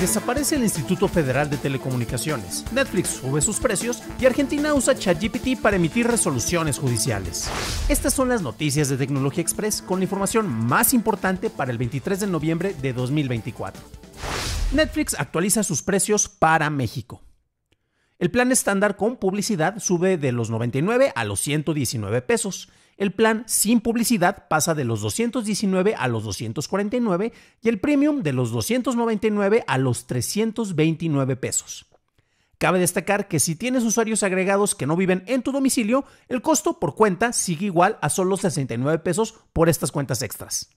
Desaparece el Instituto Federal de Telecomunicaciones, Netflix sube sus precios y Argentina usa ChatGPT para emitir resoluciones judiciales. Estas son las noticias de Tecnología Express con la información más importante para el 23 de noviembre de 2024. Netflix actualiza sus precios para México. El plan estándar con publicidad sube de los 99 a los 119 pesos. El plan sin publicidad pasa de los 219 a los 249 y el premium de los 299 a los 329 pesos. Cabe destacar que si tienes usuarios agregados que no viven en tu domicilio, el costo por cuenta sigue igual a solo 69 pesos por estas cuentas extras.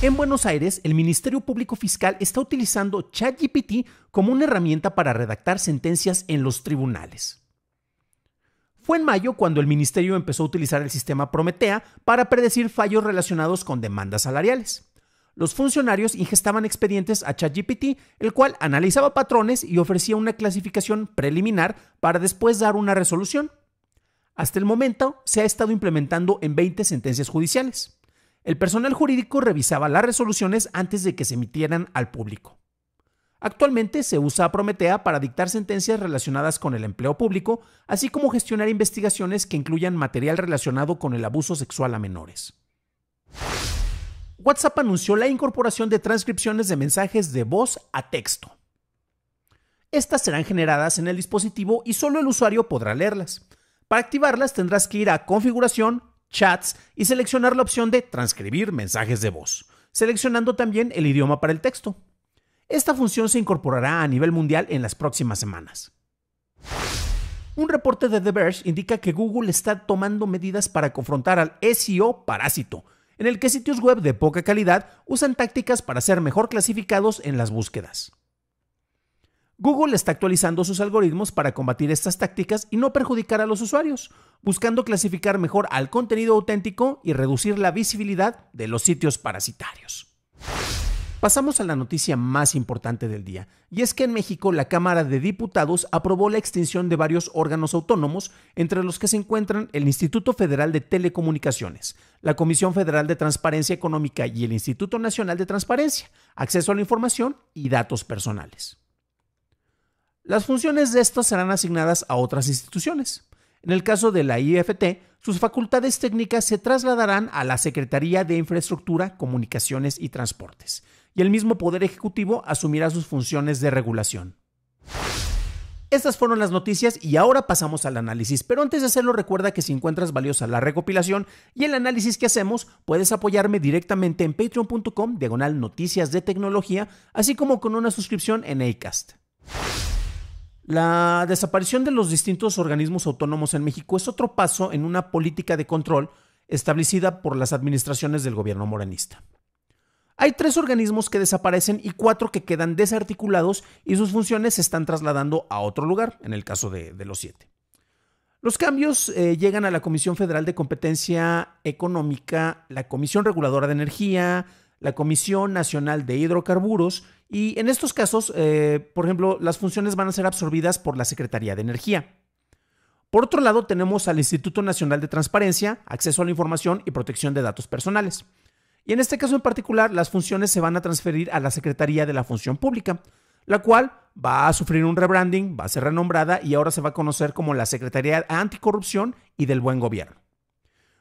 En Buenos Aires, el Ministerio Público Fiscal está utilizando ChatGPT como una herramienta para redactar sentencias en los tribunales. Fue en mayo cuando el ministerio empezó a utilizar el sistema Prometea para predecir fallos relacionados con demandas salariales. Los funcionarios ingestaban expedientes a ChatGPT, el cual analizaba patrones y ofrecía una clasificación preliminar para después dar una resolución. Hasta el momento, se ha estado implementando en 20 sentencias judiciales. El personal jurídico revisaba las resoluciones antes de que se emitieran al público. Actualmente se usa a Prometea para dictar sentencias relacionadas con el empleo público, así como gestionar investigaciones que incluyan material relacionado con el abuso sexual a menores. WhatsApp anunció la incorporación de transcripciones de mensajes de voz a texto. Estas serán generadas en el dispositivo y solo el usuario podrá leerlas. Para activarlas tendrás que ir a Configuración, Chats y seleccionar la opción de transcribir mensajes de voz, seleccionando también el idioma para el texto. Esta función se incorporará a nivel mundial en las próximas semanas. Un reporte de The Verge indica que Google está tomando medidas para confrontar al SEO parásito, en el que sitios web de poca calidad usan tácticas para ser mejor clasificados en las búsquedas. Google está actualizando sus algoritmos para combatir estas tácticas y no perjudicar a los usuarios, buscando clasificar mejor al contenido auténtico y reducir la visibilidad de los sitios parasitarios. Pasamos a la noticia más importante del día, y es que en México la Cámara de Diputados aprobó la extinción de varios órganos autónomos, entre los que se encuentran el Instituto Federal de Telecomunicaciones, la Comisión Federal de Transparencia Económica y el Instituto Nacional de Transparencia, Acceso a la Información y Datos Personales. Las funciones de estas serán asignadas a otras instituciones. En el caso de la IFT, sus facultades técnicas se trasladarán a la Secretaría de Infraestructura, Comunicaciones y Transportes, y el mismo Poder Ejecutivo asumirá sus funciones de regulación. Estas fueron las noticias y ahora pasamos al análisis, pero antes de hacerlo recuerda que si encuentras valiosa la recopilación y el análisis que hacemos, puedes apoyarme directamente en patreon.com/noticiasdetecnología, así como con una suscripción en Acast. La desaparición de los distintos organismos autónomos en México es otro paso en una política de control establecida por las administraciones del gobierno morenista. Hay 3 organismos que desaparecen y 4 que quedan desarticulados y sus funciones se están trasladando a otro lugar, en el caso de los 7. Los cambios llegan a la Comisión Federal de Competencia Económica, la Comisión Reguladora de Energía, la Comisión Nacional de Hidrocarburos y en estos casos, por ejemplo, las funciones van a ser absorbidas por la Secretaría de Energía. Por otro lado, tenemos al Instituto Nacional de Transparencia, Acceso a la Información y Protección de Datos Personales. Y en este caso en particular, las funciones se van a transferir a la Secretaría de la Función Pública, la cual va a sufrir un rebranding, va a ser renombrada y ahora se va a conocer como la Secretaría de Anticorrupción y del Buen Gobierno.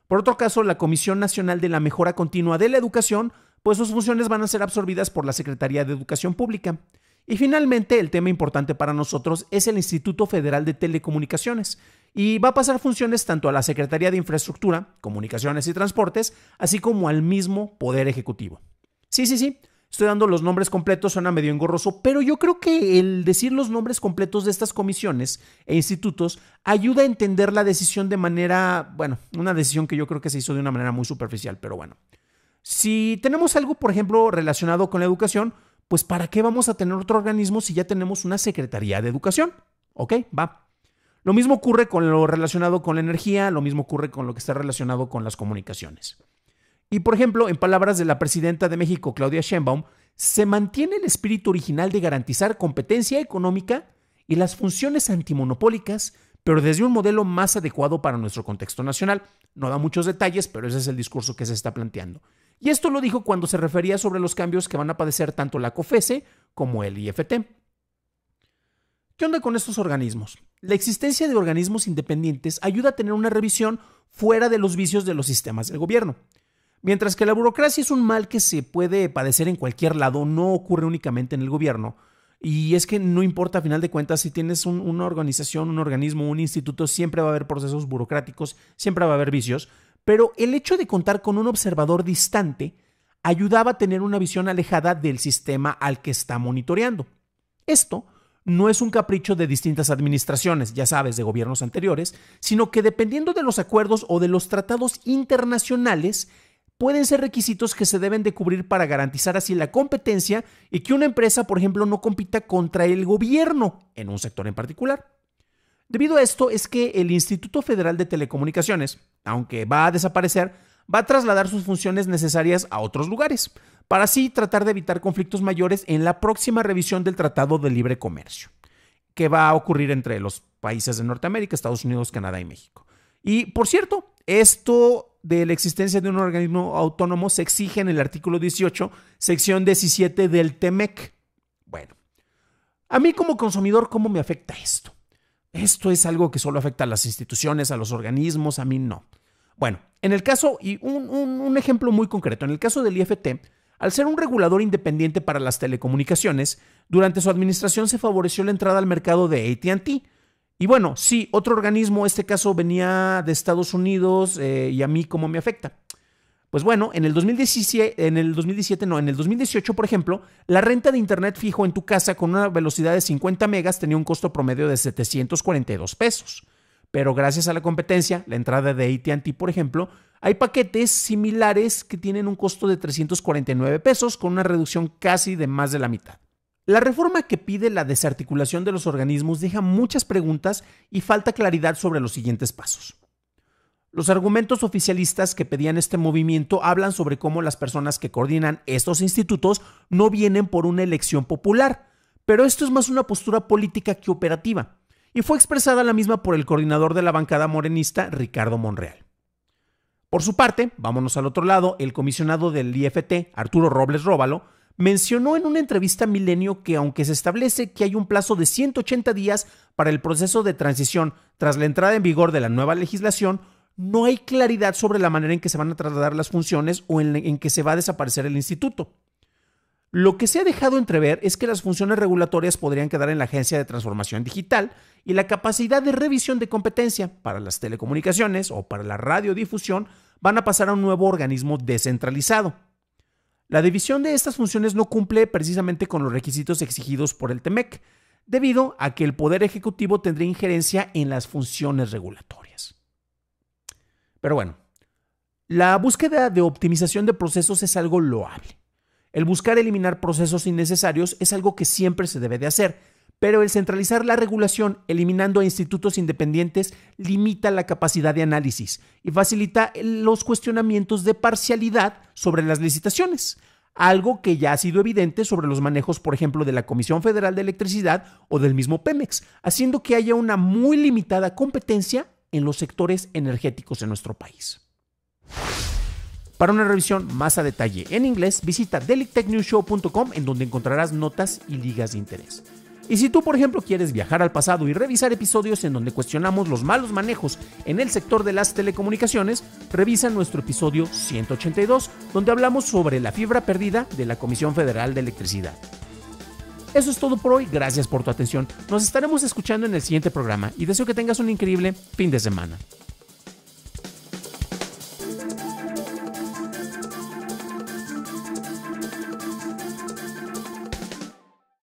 Por otro caso, la Comisión Nacional de la Mejora Continua de la Educación, pues sus funciones van a ser absorbidas por la Secretaría de Educación Pública. Y finalmente, el tema importante para nosotros es el Instituto Federal de Telecomunicaciones y va a pasar funciones tanto a la Secretaría de Infraestructura, Comunicaciones y Transportes, así como al mismo Poder Ejecutivo. Sí, estoy dando los nombres completos, suena medio engorroso, pero yo creo que el decir los nombres completos de estas comisiones e institutos ayuda a entender la decisión de manera, bueno, una decisión que yo creo que se hizo de una manera muy superficial, pero bueno. Si tenemos algo, por ejemplo, relacionado con la educación, pues ¿para qué vamos a tener otro organismo si ya tenemos una Secretaría de Educación? Ok, va. Lo mismo ocurre con lo relacionado con la energía, lo mismo ocurre con lo que está relacionado con las comunicaciones. Y, por ejemplo, en palabras de la presidenta de México, Claudia Sheinbaum, se mantiene el espíritu original de garantizar competencia económica y las funciones antimonopólicas, pero desde un modelo más adecuado para nuestro contexto nacional. No da muchos detalles, pero ese es el discurso que se está planteando. Y esto lo dijo cuando se refería sobre los cambios que van a padecer tanto la COFESE como el IFT. ¿Qué onda con estos organismos? La existencia de organismos independientes ayuda a tener una revisión fuera de los vicios de los sistemas del gobierno. Mientras que la burocracia es un mal que se puede padecer en cualquier lado, no ocurre únicamente en el gobierno. Y es que no importa a final de cuentas si tienes una organización, un organismo, un instituto, siempre va a haber procesos burocráticos, siempre va a haber vicios. Pero el hecho de contar con un observador distante ayudaba a tener una visión alejada del sistema al que está monitoreando. Esto no es un capricho de distintas administraciones, ya sabes, de gobiernos anteriores, sino que dependiendo de los acuerdos o de los tratados internacionales, pueden ser requisitos que se deben de cubrir para garantizar así la competencia y que una empresa, por ejemplo, no compita contra el gobierno en un sector en particular. Debido a esto es que el Instituto Federal de Telecomunicaciones, aunque va a desaparecer, va a trasladar sus funciones necesarias a otros lugares, para así tratar de evitar conflictos mayores en la próxima revisión del Tratado de Libre Comercio, que va a ocurrir entre los países de Norteamérica, Estados Unidos, Canadá y México. Y, por cierto, esto de la existencia de un organismo autónomo se exige en el artículo 18, sección 17 del TMEC. Bueno, a mí como consumidor, ¿cómo me afecta esto? Esto es algo que solo afecta a las instituciones, a los organismos, a mí no. Bueno, en el caso, y un ejemplo muy concreto, en el caso del IFT, al ser un regulador independiente para las telecomunicaciones, durante su administración se favoreció la entrada al mercado de AT&T. Y bueno, sí, otro organismo, este caso venía de Estados Unidos y a mí ¿cómo me afecta? Pues bueno, en el 2018, por ejemplo, la renta de internet fijo en tu casa con una velocidad de 50 megas tenía un costo promedio de 742 pesos. Pero gracias a la competencia, la entrada de AT&T, por ejemplo, hay paquetes similares que tienen un costo de 349 pesos con una reducción casi de más de la mitad. La reforma que pide la desarticulación de los organismos deja muchas preguntas y falta claridad sobre los siguientes pasos. Los argumentos oficialistas que pedían este movimiento hablan sobre cómo las personas que coordinan estos institutos no vienen por una elección popular, pero esto es más una postura política que operativa, y fue expresada la misma por el coordinador de la bancada morenista, Ricardo Monreal. Por su parte, vámonos al otro lado, el comisionado del IFT, Arturo Robles Róbalo, mencionó en una entrevista a Milenio que aunque se establece que hay un plazo de 180 días para el proceso de transición tras la entrada en vigor de la nueva legislación, no hay claridad sobre la manera en que se van a trasladar las funciones o en que se va a desaparecer el instituto. Lo que se ha dejado entrever es que las funciones regulatorias podrían quedar en la Agencia de Transformación Digital y la capacidad de revisión de competencia para las telecomunicaciones o para la radiodifusión van a pasar a un nuevo organismo descentralizado. La división de estas funciones no cumple precisamente con los requisitos exigidos por el TMEC, debido a que el Poder Ejecutivo tendría injerencia en las funciones regulatorias. Pero bueno, la búsqueda de optimización de procesos es algo loable. El buscar eliminar procesos innecesarios es algo que siempre se debe de hacer, pero el centralizar la regulación eliminando a institutos independientes limita la capacidad de análisis y facilita los cuestionamientos de parcialidad sobre las licitaciones, algo que ya ha sido evidente sobre los manejos, por ejemplo, de la Comisión Federal de Electricidad o del mismo Pemex, haciendo que haya una muy limitada competencia en los sectores energéticos en nuestro país. Para una revisión más a detalle en inglés, visita delictechnewshow.com, en donde encontrarás notas y ligas de interés. Y si tú, por ejemplo, quieres viajar al pasado y revisar episodios en donde cuestionamos los malos manejos en el sector de las telecomunicaciones, revisa nuestro episodio 182, donde hablamos sobre la fibra perdida de la Comisión Federal de Electricidad. Eso es todo por hoy, gracias por tu atención. Nos estaremos escuchando en el siguiente programa y deseo que tengas un increíble fin de semana.